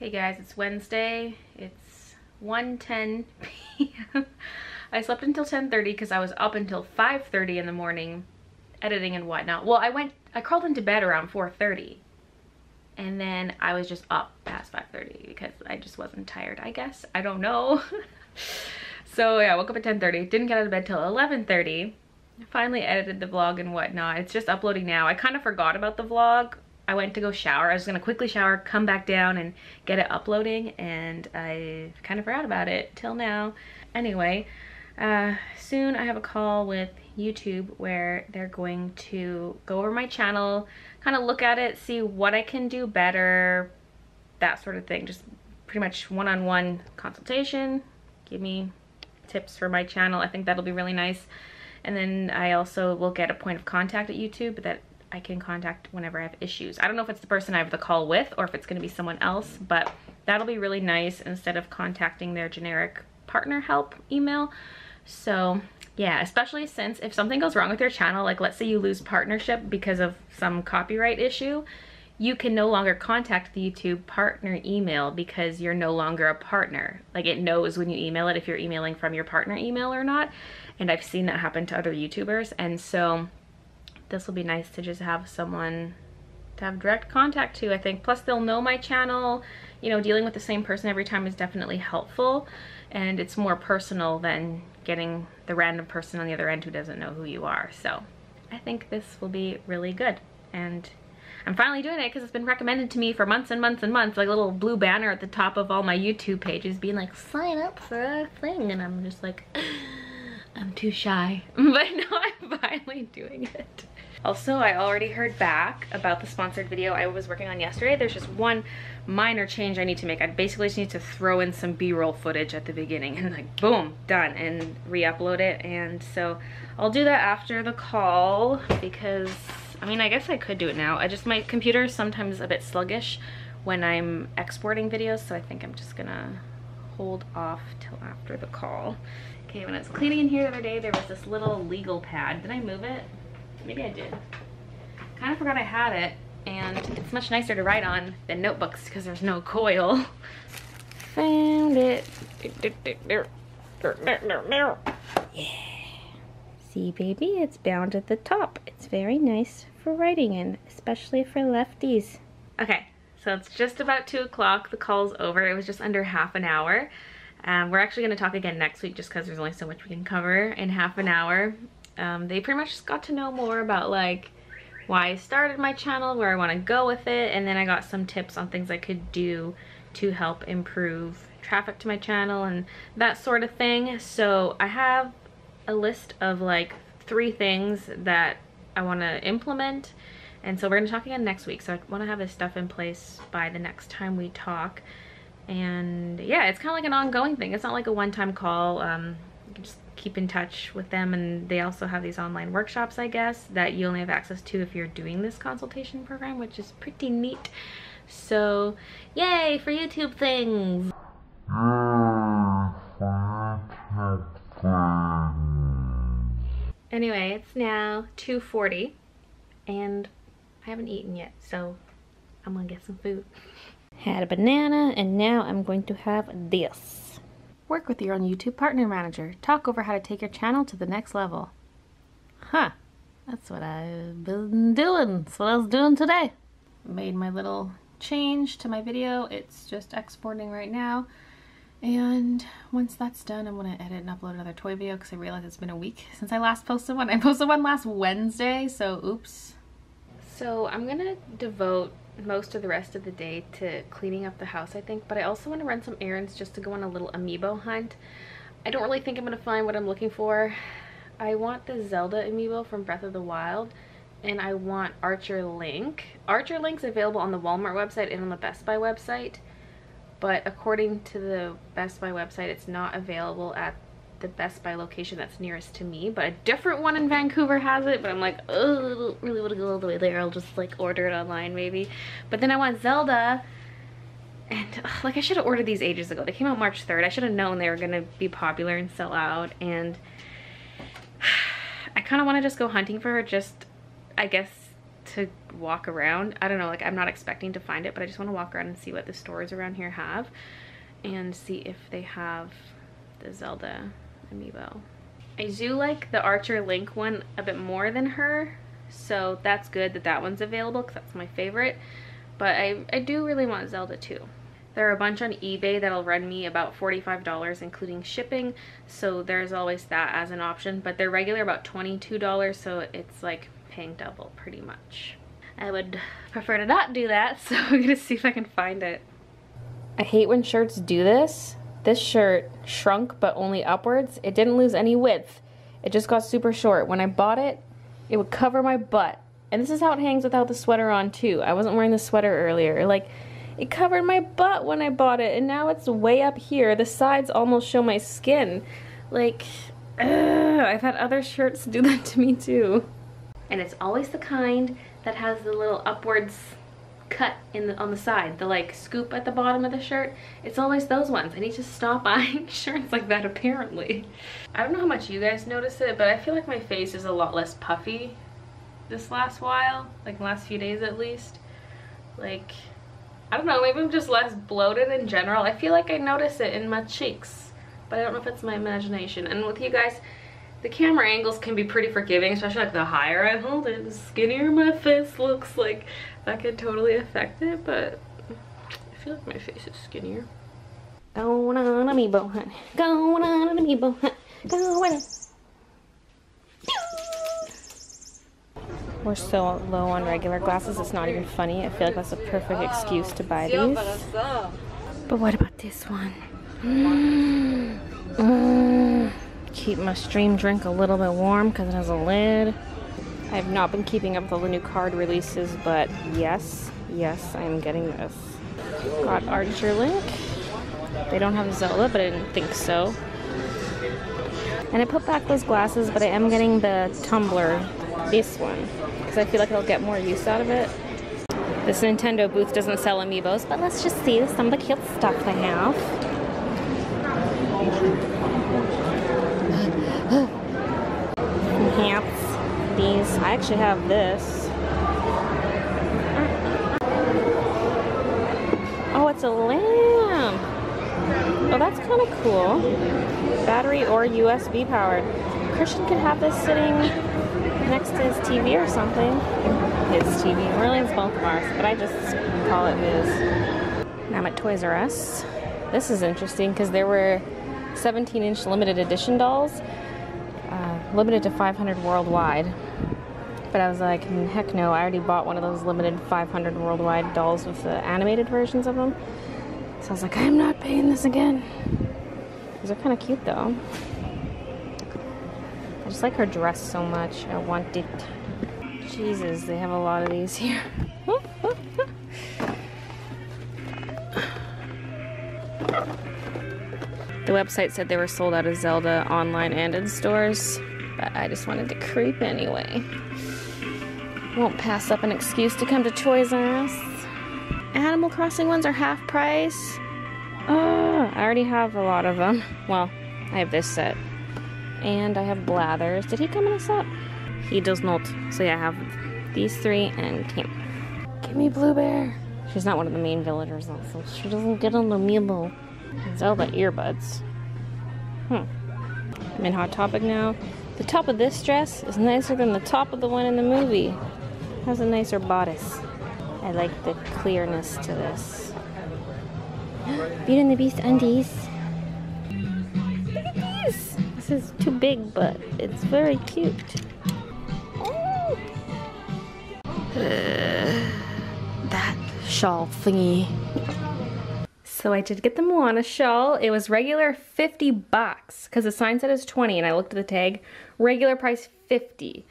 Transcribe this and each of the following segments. Hey guys, it's Wednesday. It's 1:10 p.m. I slept until 10:30 because I was up until 5:30 in the morning editing and whatnot. Well, I crawled into bed around 4:30 and then I was just up past 5:30 because I just wasn't tired, I guess. I don't know. So yeah, I woke up at 10:30, didn't get out of bed till 11:30. Finally edited the vlog and whatnot. It's just uploading now. I kind of forgot about the vlog. I went to go shower. I was gonna quickly shower, come back down and get it uploading, and I kind of forgot about it till now. Anyway, soon I have a call with YouTube where they're going to go over my channel, kind of look at it, see what I can do better, that sort of thing. Just pretty much one-on-one consultation. Give me tips for my channel. I think that'll be really nice. And then I also will get a point of contact at YouTube that I can contact whenever I have issues. I don't know if it's the person I have the call with or if it's gonna be someone else, but that'll be really nice instead of contacting their generic partner help email. So yeah, especially since if something goes wrong with your channel, like let's say you lose partnership because of some copyright issue, you can no longer contact the YouTube partner email because you're no longer a partner. Like it knows when you email it if you're emailing from your partner email or not. And I've seen that happen to other YouTubers. And so this will be nice to just have someone to have direct contact to, I think. Plus they'll know my channel. You know, dealing with the same person every time is definitely helpful. And it's more personal than getting the random person on the other end who doesn't know who you are. So I think this will be really good. And I'm finally doing it because it's been recommended to me for months and months and months, like a little blue banner at the top of all my YouTube pages being like, sign up for a thing, and I'm just like, I'm too shy, but now I'm finally doing it. Also, I already heard back about the sponsored video I was working on yesterday. There's just one minor change I need to make. I basically just need to throw in some B-roll footage at the beginning and like, boom, done, and re-upload it. And so I'll do that after the call because I mean, I guess I could do it now. My computer is sometimes a bit sluggish when I'm exporting videos, so I think I'm just gonna hold off till after the call. Okay, when I was cleaning in here the other day, there was this little legal pad. Did I move it? Maybe I did. Kind of forgot I had it, and it's much nicer to write on than notebooks because there's no coil. Found it. Yeah. See, baby, it's bound at the top. It's very nice for writing in, especially for lefties. Okay, so it's just about 2 o'clock. The call's over. It was just under half an hour. We're actually going to talk again next week just because there's only so much we can cover in half an hour. They pretty much just got to know more about like why I started my channel, where I want to go with it, and then I got some tips on things I could do to help improve traffic to my channel and that sort of thing. So I have a list of like 3 things that I want to implement, and so we're going to talk again next week, so I want to have this stuff in place by the next time we talk. And yeah, it's kind of like an ongoing thing. It's not like a one-time call. You can just keep in touch with them, and they also have these online workshops, I guess, that you only have access to if you're doing this consultation program, which is pretty neat. So yay for YouTube things. Anyway, it's now 2:40 and I haven't eaten yet, so I'm gonna get some food. Had a banana and now I'm going to have this. Work with your own YouTube partner manager. Talk over how to take your channel to the next level. Huh, that's what I've been doing. That's what I was doing today. Made my little change to my video. It's just exporting right now. And once that's done, I'm gonna edit and upload another toy video because I realize it's been a week since I last posted one. I posted one last Wednesday, so oops. So I'm gonna devote most of the rest of the day to cleaning up the house, I think, but I also want to run some errands just to go on a little amiibo hunt. I don't really think I'm gonna find what I'm looking for. I want the Zelda amiibo from Breath of the Wild, and I want Archer Link. Archer Link's available on the Walmart website and on the Best Buy website. But according to the Best Buy website, it's not available at the Best Buy location that's nearest to me, but a different one in Vancouver has it, but I'm like, oh, I don't really want to go all the way there. I'll just like order it online maybe. But then I want Zelda, and like I should have ordered these ages ago. They came out March 3rd. I should have known they were gonna be popular and sell out, and I kind of want to just go hunting for her, just I guess to walk around. I don't know, like I'm not expecting to find it, but I just want to walk around and see what the stores around here have and see if they have the Zelda amiibo. I do like the Archer Link one a bit more than her, so that's good that that one's available because that's my favorite, but I do really want Zelda too. There are a bunch on eBay that'll run me about $45 including shipping, so there's always that as an option, but they're regular about $22, so it's like paying double pretty much. I would prefer to not do that, so I'm gonna see if I can find it. I hate when shirts do this. This shirt shrunk but only upwards. It didn't lose any width. It just got super short. When I bought it, it would cover my butt. And this is how it hangs without the sweater on too. I wasn't wearing the sweater earlier. Like, it covered my butt when I bought it and now it's way up here. The sides almost show my skin. Like, I've had other shirts do that to me too. And it's always the kind that has the little upwards cut in on the side, the like scoop at the bottom of the shirt. It's always those ones. I need to stop buying shirts like that apparently. I don't know how much you guys notice it, but I feel like my face is a lot less puffy this last while, like last few days at least. Like, I don't know, maybe I'm just less bloated in general. I feel like I notice it in my cheeks, but I don't know if it's my imagination. And with you guys, the camera angles can be pretty forgiving, especially like the higher I hold it, the skinnier my face looks. Like, that could totally affect it, but I feel like my face is skinnier. Going on amiibo hunt, going on amiibo hunt, going. We're so low on regular glasses, it's not even funny. I feel like that's a perfect excuse to buy these. But what about this one? Keep my stream drink a little bit warm because it has a lid. I have not been keeping up with all the new card releases, but yes, I'm getting this. Got Archer Link. They don't have Zelda, but I didn't think so. And I put back those glasses, but I am getting the tumbler, this one, because I feel like I'll get more use out of it. This Nintendo booth doesn't sell amiibos, but let's just see some of the cute stuff they have. Pants, these, I actually have this. Oh, it's a lamp. Oh, that's kind of cool. Battery or USB powered. Christian could have this sitting next to his TV or something. His TV, really it's both of ours, but I just call it his. Now I'm at Toys R Us. This is interesting because there were 17-inch limited edition dolls. Limited to 500 worldwide, but I was like, heck no, I already bought one of those limited 500 worldwide dolls with the animated versions of them, so I was like, I'm not paying this again. These are kind of cute though. I just like her dress so much. I want it. Jesus, they have a lot of these here. The website said they were sold out of Zelda online and in stores, but I just wanted to creep anyway. Won't pass up an excuse to come to Toys R Us. Animal Crossing ones are half price. Oh, I already have a lot of them. Well, I have this set. And I have Blathers. Did he come in a set? He does not. So yeah, I have these three and him. Give me Blue Bear. She's not one of the main villagers, so she doesn't get on the amiibo. Zelda earbuds. I'm in Hot Topic now. The top of this dress is nicer than the top of the one in the movie. It has a nicer bodice. I like the clearness to this. Beauty and the Beast undies. Look at these! This is too big, but it's very cute. Oh. That shawl thingy. So I did get the Moana shawl. It was regular $50 because the sign said it was 20 and I looked at the tag. Regular price 50.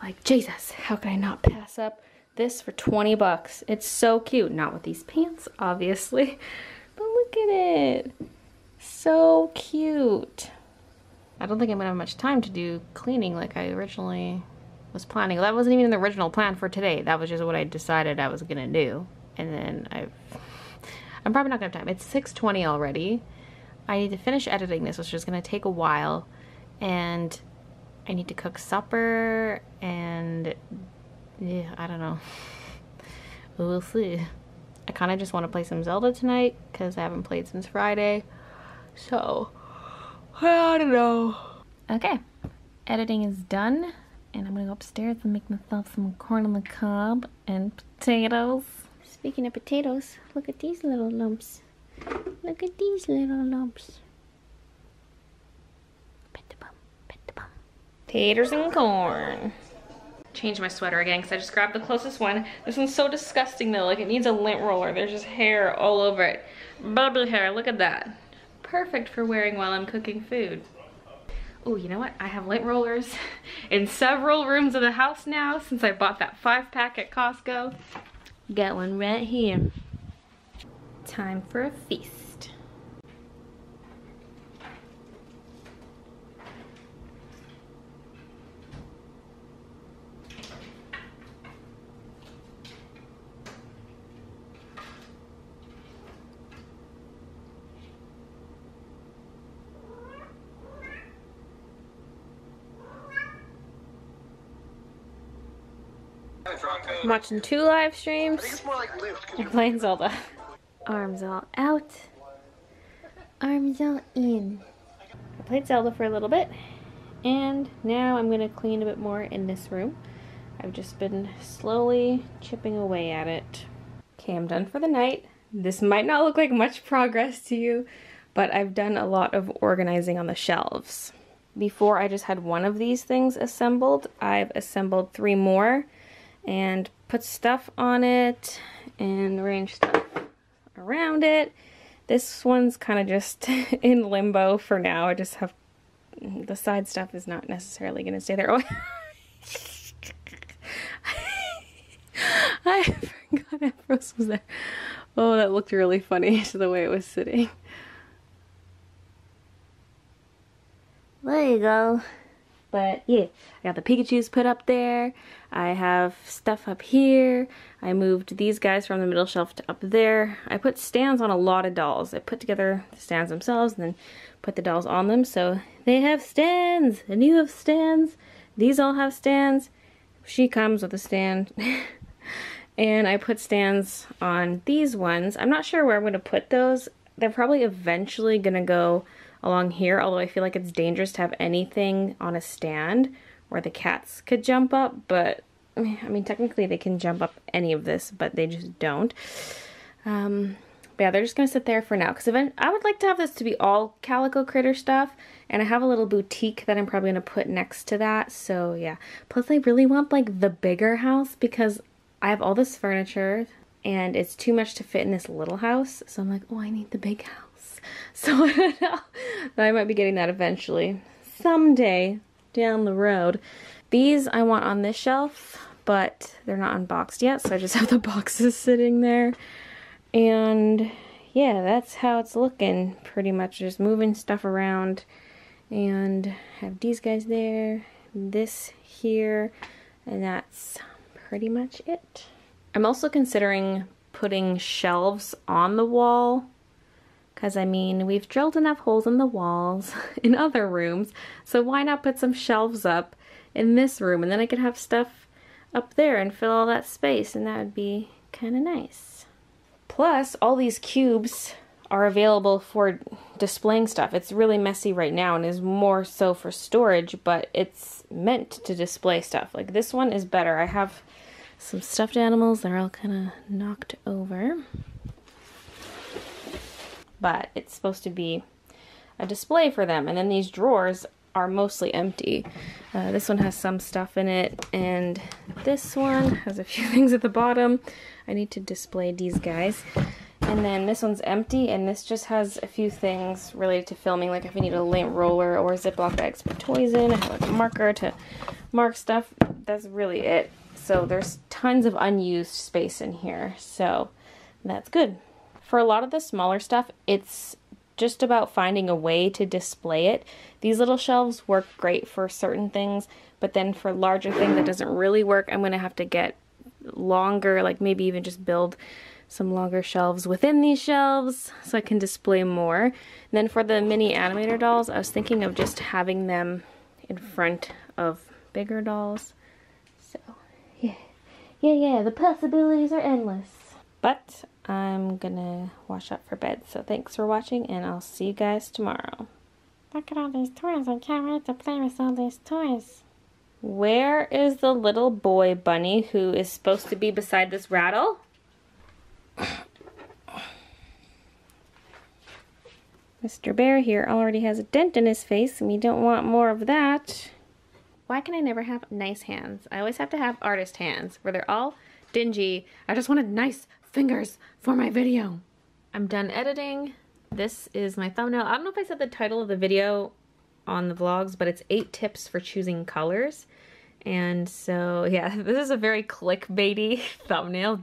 Like, Jesus, how could I not pass up this for 20 bucks? It's so cute. Not with these pants, obviously, but look at it. So cute. I don't think I'm gonna have much time to do cleaning like I originally was planning. That wasn't even in the original plan for today. That was just what I decided I was gonna do. And then I'm probably not gonna have time. It's 6:20 already. I need to finish editing this, which is gonna take a while. And I need to cook supper and yeah, I don't know. we'll see. I kind of just want to play some Zelda tonight because I haven't played since Friday. So, I don't know. Okay, editing is done and I'm gonna go upstairs and make myself some corn on the cob and potatoes. Speaking of potatoes, look at these little lumps. Look at these little lumps. Pet the bum. Taters and corn. Change my sweater again because I just grabbed the closest one. This one's so disgusting though, like it needs a lint roller. There's just hair all over it. Bubbly hair, look at that. Perfect for wearing while I'm cooking food. Oh, you know what? I have lint rollers in several rooms of the house now since I bought that 5-pack at Costco. Got one right here. Time for a feast. I'm watching 2 live streams and playing Zelda. Arms all out, arms all in. I played Zelda for a little bit and now I'm gonna clean a bit more in this room. I've just been slowly chipping away at it. Okay, I'm done for the night. This might not look like much progress to you, but I've done a lot of organizing on the shelves. Before I just had one of these things assembled. I've assembled 3 more and put stuff on it and arranged stuff around it. This one's kind of just in limbo for now. I just have the side stuff is not necessarily going to stay there. Oh, I forgot Ambrose was there. Oh, that looked really funny to the way it was sitting. There you go. But yeah, I got the Pikachus put up there. I have stuff up here. I moved these guys from the middle shelf to up there. I put stands on a lot of dolls. I put together the stands themselves and then put the dolls on them. So they have stands and you have stands. These all have stands. She comes with a stand. And I put stands on these ones. I'm not sure where I'm going to put those. They're probably eventually going to go along here, although I feel like it's dangerous to have anything on a stand where the cats could jump up, but I mean technically they can jump up any of this, but they just don't. But yeah, they're just gonna sit there for now because I would like to have this to be all Calico Critter stuff, and I have a little boutique that I'm probably gonna put next to that, so yeah. Plus I really want like the bigger house because I have all this furniture and it's too much to fit in this little house, so I'm like, oh, I need the big house. So I don't know. I might be getting that eventually. Someday down the road. These I want on this shelf, but they're not unboxed yet, so I just have the boxes sitting there. And yeah, that's how it's looking pretty much. Just moving stuff around and have these guys there, this here, and that's pretty much it. I'm also considering putting shelves on the wall. Because, I mean, we've drilled enough holes in the walls in other rooms, so why not put some shelves up in this room? And then I could have stuff up there and fill all that space, and that would be kind of nice. Plus, all these cubes are available for displaying stuff. It's really messy right now and is more so for storage, but it's meant to display stuff. Like, this one is better. I have some stuffed animals that are all kind of knocked over. But it's supposed to be a display for them. And then these drawers are mostly empty. This one has some stuff in it, and this one has a few things at the bottom. I need to display these guys. And then this one's empty, and this just has a few things related to filming, like if you need a lint roller or Ziploc bags for toys in, I have like a marker to mark stuff. That's really it. So there's tons of unused space in here, so that's good. For a lot of the smaller stuff, it's just about finding a way to display it. These little shelves work great for certain things, but then for larger things that doesn't really work, I'm gonna have to get longer, like maybe even just build some longer shelves within these shelves so I can display more. And then for the mini animator dolls, I was thinking of just having them in front of bigger dolls. So yeah, yeah, the possibilities are endless. But I'm gonna wash up for bed, so thanks for watching, and I'll see you guys tomorrow. Look at all these toys. I can't wait to play with all these toys. Where is the little boy bunny who is supposed to be beside this rattle? Mr. Bear here already has a dent in his face, and we don't want more of that. Why can I never have nice hands? I always have to have artist hands, where they're all dingy. I just wanted nice fingers for my video. I'm done editing. This is my thumbnail. I don't know if I said the title of the video on the vlogs, but it's 8 tips for choosing colors. And so, yeah, this is a very clickbaity thumbnail.